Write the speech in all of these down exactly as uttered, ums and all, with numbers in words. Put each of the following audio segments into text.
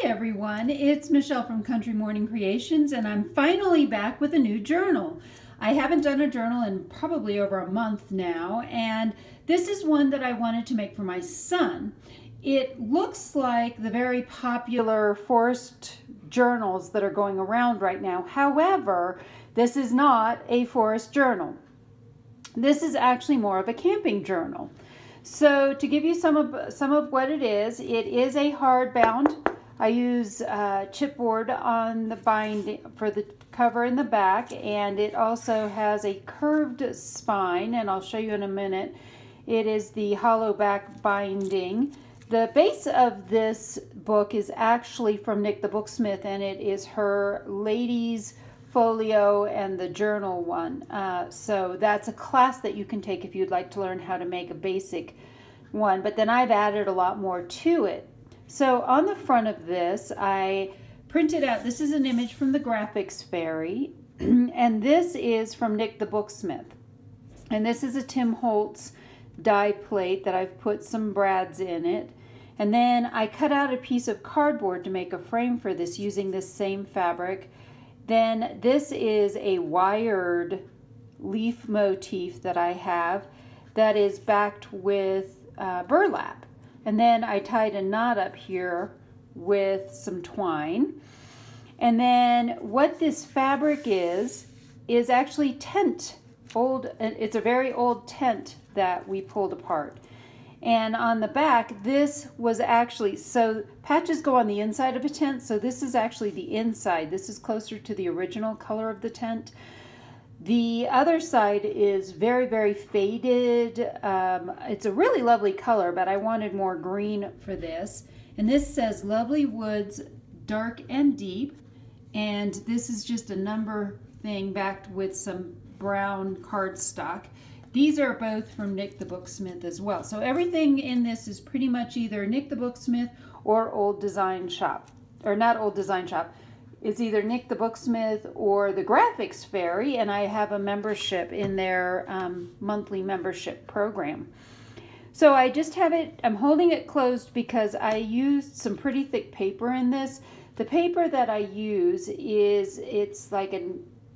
Hi everyone, it's Michelle from Country Morning Creations, and I'm finally back with a new journal. I haven't done a journal in probably over a month now, and this is one that I wanted to make for my son. It looks like the very popular forest journals that are going around right now. However, this is not a forest journal. This is actually more of a camping journal. So to give you some of, some of what it is, it is a hardbound. I use uh, chipboard on the binding for the cover in the back, and it also has a curved spine, and I'll show you in a minute. It is the hollow back binding. The base of this book is actually from Nick the Booksmith, and it is her ladies' folio and the journal one. Uh, so that's a class that you can take if you'd like to learn how to make a basic one, but then I've added a lot more to it. So on the front of this, I printed out, this is an image from the Graphics Fairy, and this is from Nick the Booksmith. And this is a Tim Holtz die plate that I've put some brads in it. And then I cut out a piece of cardboard to make a frame for this using this same fabric. Then this is a wired leaf motif that I have that is backed with uh, burlap. And then I tied a knot up here with some twine. And then what this fabric is, is actually tent. Old, it's a very old tent that we pulled apart. And on the back, this was actually, so patches go on the inside of a tent, so this is actually the inside. This is closer to the original color of the tent. The other side is very, very faded. Um, it's a really lovely color, but I wanted more green for this. And this says, Lovely Woods, Dark and Deep. And this is just a number thing backed with some brown cardstock. These are both from Nick the Booksmith as well. So everything in this is pretty much either Nick the Booksmith or Old Design Shop, or not Old Design Shop. It's either Nick the Booksmith or the Graphics Fairy, and I have a membership in their um, monthly membership program. So I just have it, I'm holding it closed because I used some pretty thick paper in this. The paper that I use is, it's like a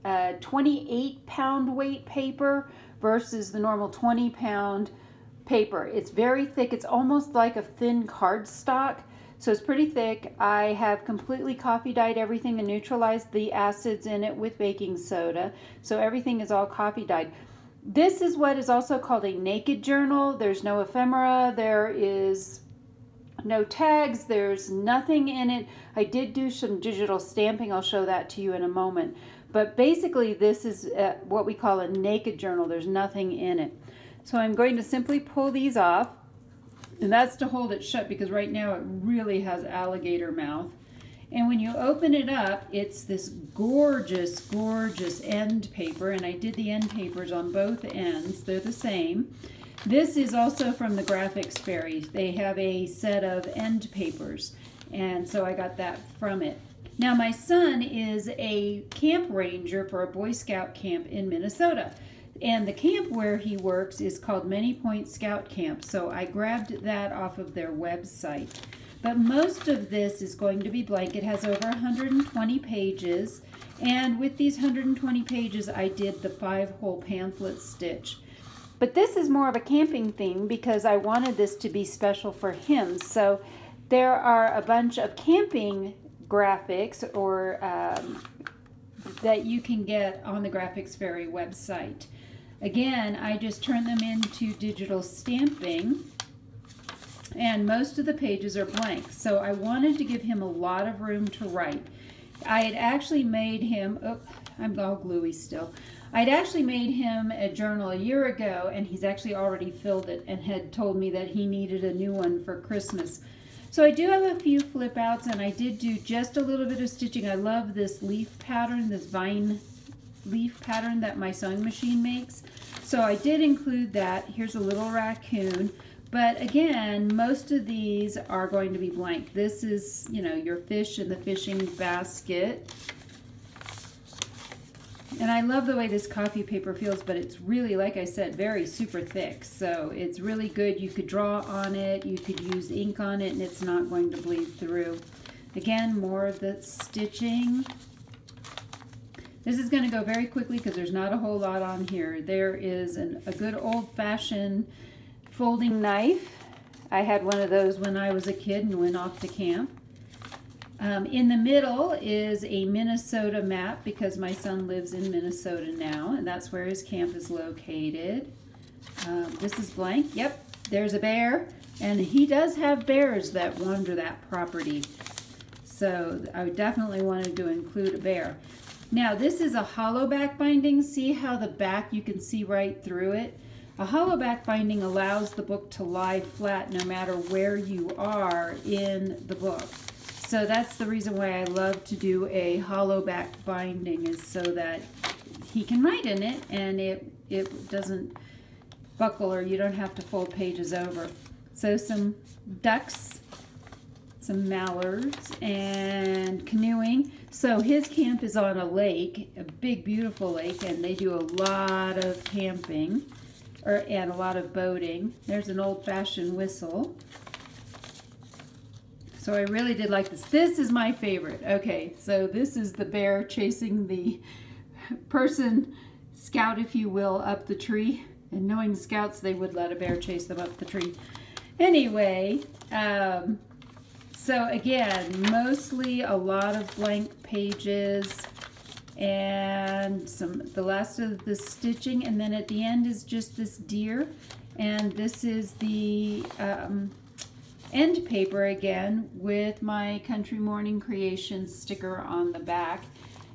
uh, twenty-eight pound weight paper versus the normal twenty pound paper. It's very thick, it's almost like a thin cardstock. So it's pretty thick. I have completely coffee dyed everything and neutralized the acids in it with baking soda. So everything is all coffee dyed. This is what is also called a naked journal. There's no ephemera, there is no tags, there's nothing in it. I did do some digital stamping. I'll show that to you in a moment. But basically this is what we call a naked journal. There's nothing in it. So I'm going to simply pull these off. And that's to hold it shut because right now it really has alligator mouth. And when you open it up, it's this gorgeous, gorgeous end paper. And I did the end papers on both ends. They're the same. This is also from the Graphics Fairy. They have a set of end papers. And so I got that from it. Now my son is a camp ranger for a Boy Scout camp in Minnesota. And the camp where he works is called Many Point Scout Camp, so I grabbed that off of their website. But most of this is going to be blank. It has over one hundred twenty pages, and with these one hundred twenty pages, I did the five-hole pamphlet stitch. But this is more of a camping theme because I wanted this to be special for him. So there are a bunch of camping graphics or um, that you can get on the Graphics Fairy website. Again, I just turn them into digital stamping, and most of the pages are blank. So I wanted to give him a lot of room to write. I had actually made him, oh, I'm all gluey still. I'd actually made him a journal a year ago, and he's actually already filled it and had told me that he needed a new one for Christmas. So I do have a few flip outs, and I did do just a little bit of stitching. I love this leaf pattern, this vine leaf pattern that my sewing machine makes. So I did include that. Here's a little raccoon. But again, most of these are going to be blank. This is, you know, your fish in the fishing basket. And I love the way this coffee paper feels, but it's really, like I said, very super thick. So it's really good. You could draw on it, you could use ink on it, and it's not going to bleed through. Again, more of the stitching. This is going to go very quickly because there's not a whole lot on here. There is an, a good old-fashioned folding knife. I had one of those when I was a kid and went off to camp. Um, in the middle is a Minnesota map because my son lives in Minnesota now, and that's where his camp is located. Um, this is blank. Yep, there's a bear, and he does have bears that wander that property. So I definitely wanted to include a bear. Now this is a hollow back binding. See how the back, you can see right through it. A hollow back binding allows the book to lie flat no matter where you are in the book. So that's the reason why I love to do a hollow back binding, is so that he can write in it and it, it doesn't buckle, or you don't have to fold pages over. So some ducks, some mallards, and canoeing. So his camp is on a lake, a big beautiful lake, and they do a lot of camping or and a lot of boating. There's an old-fashioned whistle. So I really did like this. This is my favorite. Okay, so this is the bear chasing the person, scout if you will, up the tree. And knowing scouts, they would let a bear chase them up the tree. Anyway, um, so again, mostly a lot of blank pages and some the last of the stitching. And then at the end is just this deer. And this is the... Um, end paper again with my Country Morning Creations sticker on the back,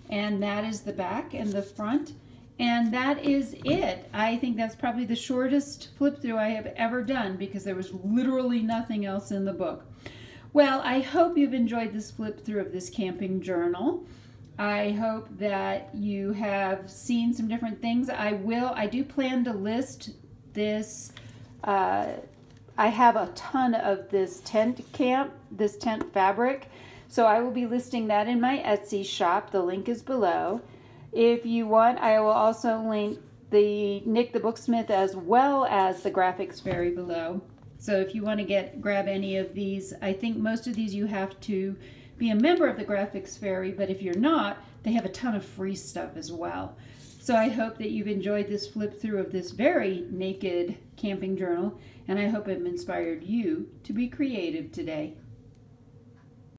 and that is the back and the front, and that is it. I think that's probably the shortest flip through I have ever done because there was literally nothing else in the book. Well, I hope you've enjoyed this flip through of this camping journal. I hope that you have seen some different things. I will, I do plan to list this uh, I have a ton of this tent camp, this tent fabric, so I will be listing that in my Etsy shop. The link is below. If you want, I will also link the Nick the Booksmith as well as the Graphics Fairy below. So if you want to get grab any of these, I think most of these you have to be a member of the Graphics Fairy, but if you're not, they have a ton of free stuff as well. So I hope that you've enjoyed this flip through of this very naked camping journal, and I hope it inspired you to be creative today.